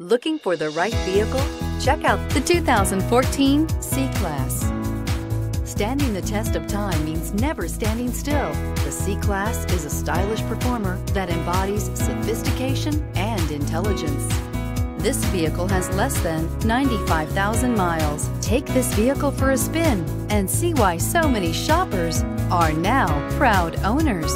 Looking for the right vehicle? Check out the 2014 C-Class. Standing the test of time means never standing still. The C-Class is a stylish performer that embodies sophistication and intelligence. This vehicle has less than 95,000 miles. Take this vehicle for a spin and see why so many shoppers are now proud owners.